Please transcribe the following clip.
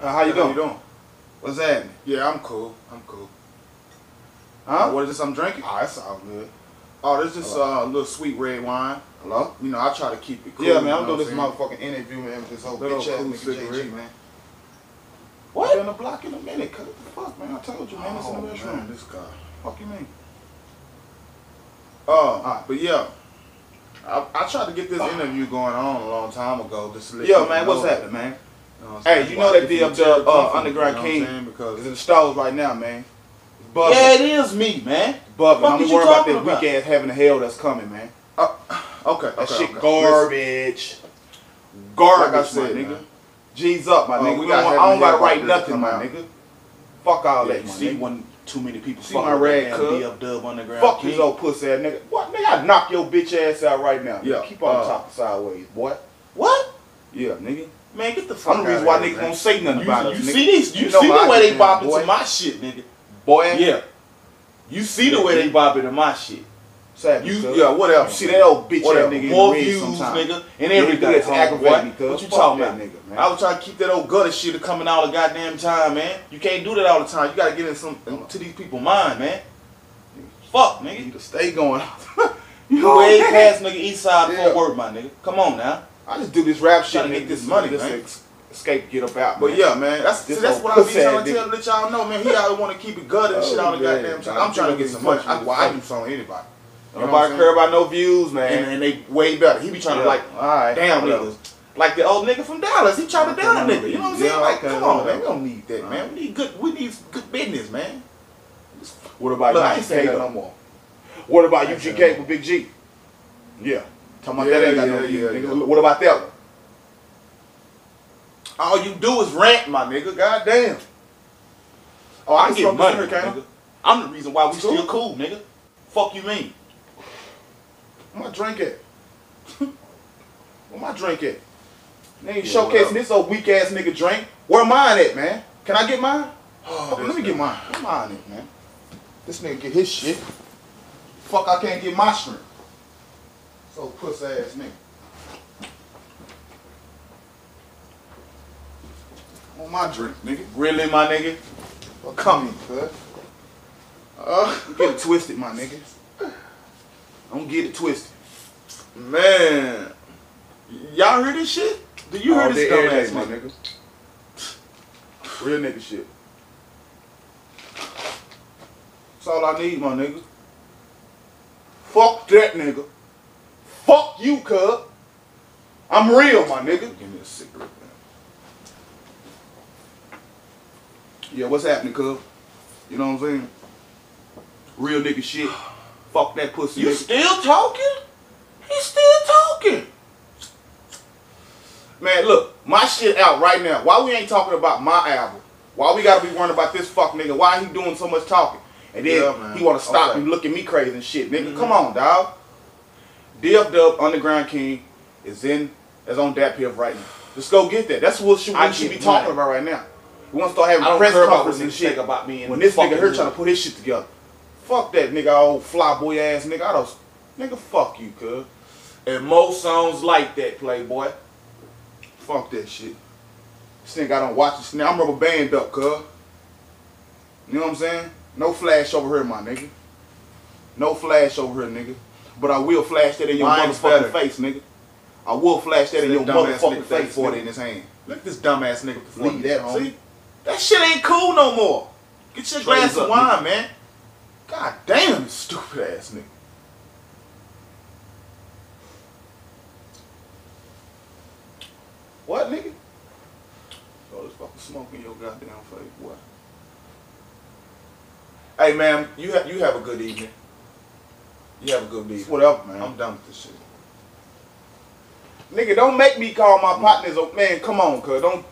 How you doing? What's happening? Yeah, I'm cool. I'm cool. Huh? What is this I'm drinking? Oh, that's all good. Oh, this is a little sweet red wine. Hello? You know, I try to keep it cool. Yeah, man, I'm doing this motherfucking interview, man, with this whole bitch ass nigga JG, man. What? Been on the block in a minute, cuz what the fuck, man? I told you, man, it's in the restroom. This guy. Fuck you, man. But yeah. I tried to get this interview going on a long time ago. Just to let yo, man, what's happening, man? Hey, you know that D.F.W. Underground King is in the stores right now, man. Bubbing. Yeah, it is me, man. Bubbing. I'm worried about that weak ass having a hell that's coming, man. Okay, that shit garbage. Listen. Garbage, like I said, my nigga. Man. G's up, my nigga. I don't got to write nothing, my nigga. Fuck all that, my nigga. Too many people see my rag, D.F.W. Underground King. Fuck his old pussy ass nigga. What, nigga? I knock your bitch ass out right now. Yeah. Keep on top of sideways, boy. What? Yeah, nigga. Man, get the fuck out of here. I'm the reason why niggas won't say nothing about it. You see these? You see the way they bopping to my shit, nigga. Boy. Yeah. You see the way they bopping to my shit. Yeah, whatever. You see that old bitch ass nigga in the views, nigga, and everything that's aggravating. What you talking about, nigga? Man. I was trying to keep that old gutter shit coming all the goddamn time, man. You can't do that all the time. You gotta get in to these people's mind, man. Fuck, nigga. You just stay going. You way past nigga East Side Fort Worth, my nigga. Come on now. I just do this rap shit and make this money, man. Escape, get up out. But yeah, man, that's what I be trying to let y'all know, man. He always want to keep it gutter and shit all the goddamn time. I'm trying to get some money. I do so on anybody. Nobody care about no views, man. And they way better. He be trying to like damn niggas. Like the old nigga from Dallas. He tried to down a nigga. You know what I'm saying? Like, come on, man. We don't need that, man. We need good business, man. What about UGK no more? What about UGK with Big G? Yeah. Talking about that ain't got no views, nigga. What about that one? All you do is rant, my nigga. God damn. Oh, I get money, nigga. I'm the reason why we still cool, nigga. Fuck you mean? Where my drink at? Where my drink at? Nigga showcasing this old weak ass nigga drink. Where mine at, man? Can I get mine? Oh, let me get mine. Where mine at, man? This nigga get his shit. Fuck, I can't get my shrimp. So puss ass nigga. On my drink, nigga. Really, my nigga? Well, come here, cuz. Get it twisted, my nigga. Don't get it twisted. Man. Y'all hear this shit? Do you hear this dumbass, my nigga? Real nigga shit. That's all I need, my nigga. Fuck that nigga. Fuck you, cub. I'm real, my nigga. Give me a cigarette, man. Yeah, what's happening, cub? You know what I'm saying? Real nigga shit. Fuck that pussy. You still talking? He's still talking. Man, look, my shit out right now. Why we ain't talking about my album? Why we gotta be worrying about this fuck nigga? Why he doing so much talking? And then he wanna stop and look at me crazy and shit, nigga. Come on, dog. D.F.W. Underground King is on that piff right now. Just go get that. That's what we should be talking about right now. We wanna start having press conferences and shit about me and when this nigga here trying to put his shit together. Fuck that nigga, old fly boy ass nigga. Nigga, fuck you, cuz. And most songs like that, playboy. Fuck that shit. This nigga, I don't watch this nigga. I'm rubber band up, cuz. You know what I'm saying? No flash over here, my nigga. No flash over here, nigga. But I will flash that in your motherfucking face, nigga. I will flash that in your motherfucking face, boy, in his hand. Look at this dumbass nigga. Leave that home. See? That shit ain't cool no more. Get your glass of wine, man. God damn, this stupid ass nigga. What, nigga? All this fucking smoke in your goddamn face, boy. Hey, man, you have a good evening. You have a good evening. Whatever, man. I'm done with this shit. Nigga, don't make me call my partners. Man, come on, cuz. Don't.